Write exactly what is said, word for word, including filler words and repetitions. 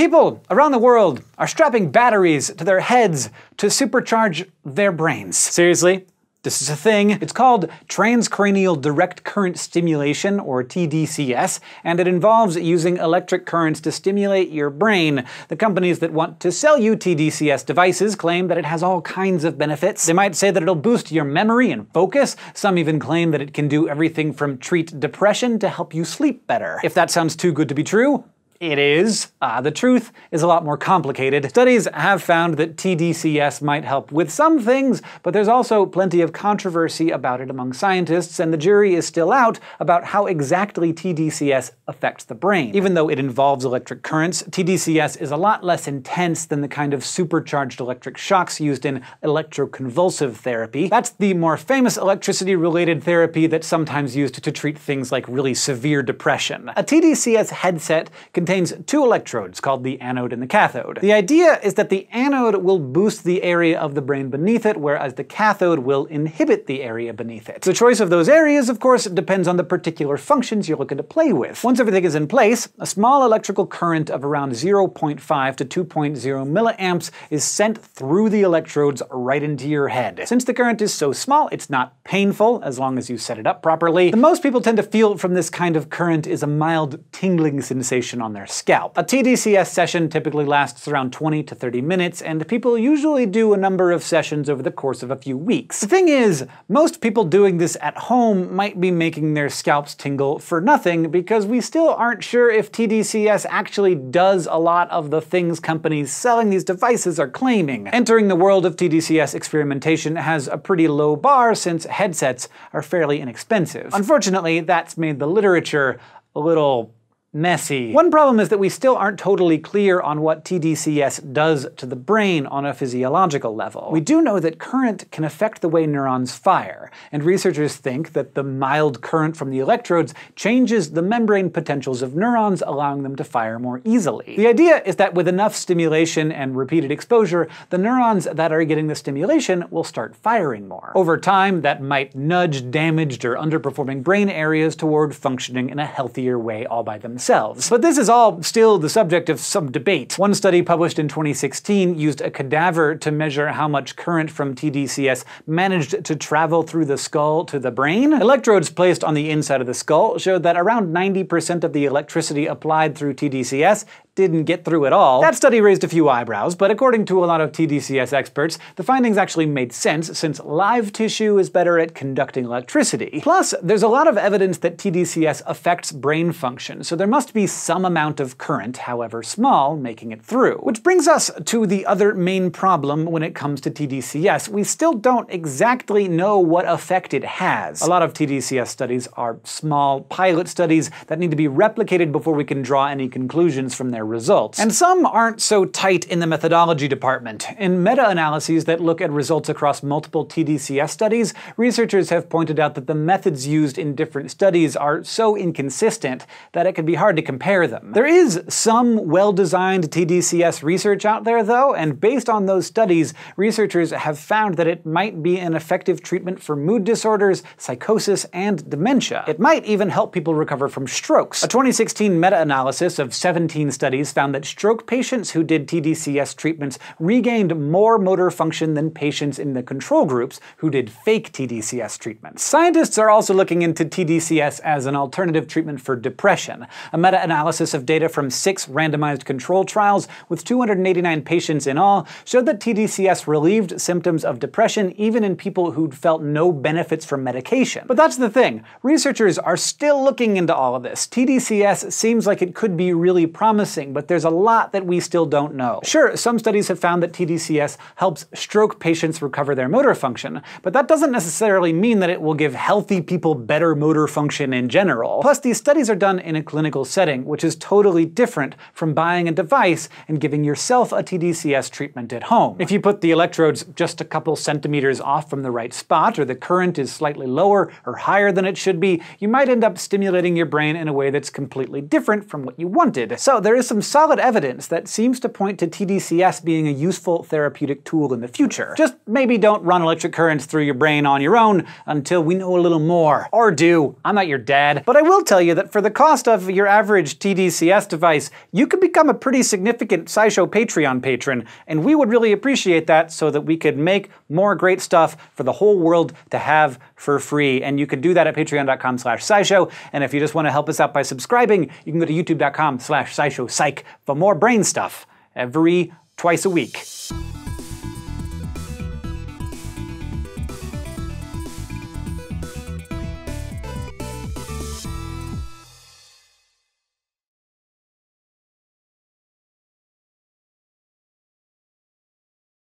People around the world are strapping batteries to their heads to supercharge their brains. Seriously, this is a thing. It's called transcranial direct current stimulation, or T D C S, and it involves using electric currents to stimulate your brain. The companies that want to sell you T D C S devices claim that it has all kinds of benefits. They might say that it'll boost your memory and focus. Some even claim that it can do everything from treat depression to help you sleep better. If that sounds too good to be true, it is. Uh, the truth is a lot more complicated. Studies have found that T D C S might help with some things, but there's also plenty of controversy about it among scientists, and the jury is still out about how exactly T D C S affects the brain. Even though it involves electric currents, T D C S is a lot less intense than the kind of supercharged electric shocks used in electroconvulsive therapy. That's the more famous electricity-related therapy that's sometimes used to treat things like really severe depression. A T D C S headset contains contains two electrodes called the anode and the cathode. The idea is that the anode will boost the area of the brain beneath it, whereas the cathode will inhibit the area beneath it. The choice of those areas, of course, depends on the particular functions you're looking to play with. Once everything is in place, a small electrical current of around zero point five to two point zero milliamps is sent through the electrodes right into your head. Since the current is so small, it's not painful, as long as you set it up properly. The most people tend to feel from this kind of current is a mild tingling sensation on their scalp. A T D C S session typically lasts around twenty to thirty minutes, and people usually do a number of sessions over the course of a few weeks. The thing is, most people doing this at home might be making their scalps tingle for nothing, because we still aren't sure if T D C S actually does a lot of the things companies selling these devices are claiming. Entering the world of T D C S experimentation has a pretty low bar, since headsets are fairly inexpensive. Unfortunately, that's made the literature a little messy. One problem is that we still aren't totally clear on what T D C S does to the brain on a physiological level. We do know that current can affect the way neurons fire, and researchers think that the mild current from the electrodes changes the membrane potentials of neurons, allowing them to fire more easily. The idea is that with enough stimulation and repeated exposure, the neurons that are getting the stimulation will start firing more. Over time, that might nudge damaged or underperforming brain areas toward functioning in a healthier way all by themselves. Themselves. But this is all still the subject of some debate. One study published in twenty sixteen used a cadaver to measure how much current from T D C S managed to travel through the skull to the brain. Electrodes placed on the inside of the skull showed that around ninety percent of the electricity applied through T D C S didn't get through at all. That study raised a few eyebrows, but according to a lot of T D C S experts, the findings actually made sense, since live tissue is better at conducting electricity. Plus, there's a lot of evidence that T D C S affects brain function, so there must be some amount of current, however small, making it through. Which brings us to the other main problem when it comes to T D C S. We still don't exactly know what effect it has. A lot of T D C S studies are small pilot studies that need to be replicated before we can draw any conclusions from their results. And some aren't so tight in the methodology department. In meta-analyses that look at results across multiple T D C S studies, researchers have pointed out that the methods used in different studies are so inconsistent that it can be hard to compare them. There is some well-designed T D C S research out there, though, and based on those studies, researchers have found that it might be an effective treatment for mood disorders, psychosis, and dementia. It might even help people recover from strokes. A twenty sixteen meta-analysis of seventeen studies found that stroke patients who did T D C S treatments regained more motor function than patients in the control groups who did fake T D C S treatments. Scientists are also looking into T D C S as an alternative treatment for depression. A meta-analysis of data from six randomized control trials with two hundred eighty-nine patients in all showed that T D C S relieved symptoms of depression even in people who'd felt no benefits from medication. But that's the thing. Researchers are still looking into all of this. T D C S seems like it could be really promising, but there's a lot that we still don't know. Sure, some studies have found that T D C S helps stroke patients recover their motor function, but that doesn't necessarily mean that it will give healthy people better motor function in general. Plus, these studies are done in a clinical setting, which is totally different from buying a device and giving yourself a T D C S treatment at home. If you put the electrodes just a couple centimeters off from the right spot, or the current is slightly lower or higher than it should be, you might end up stimulating your brain in a way that's completely different from what you wanted. So there is some solid evidence that seems to point to T D C S being a useful therapeutic tool in the future. Just maybe don't run electric currents through your brain on your own until we know a little more. Or do. I'm not your dad. But I will tell you that for the cost of your average T D C S device, you could become a pretty significant SciShow Patreon patron, and we would really appreciate that so that we could make more great stuff for the whole world to have for free. And you can do that at patreon.com slash SciShow. And if you just want to help us out by subscribing, you can go to youtube.com slash SciShow Psych for more brain stuff every twice a week.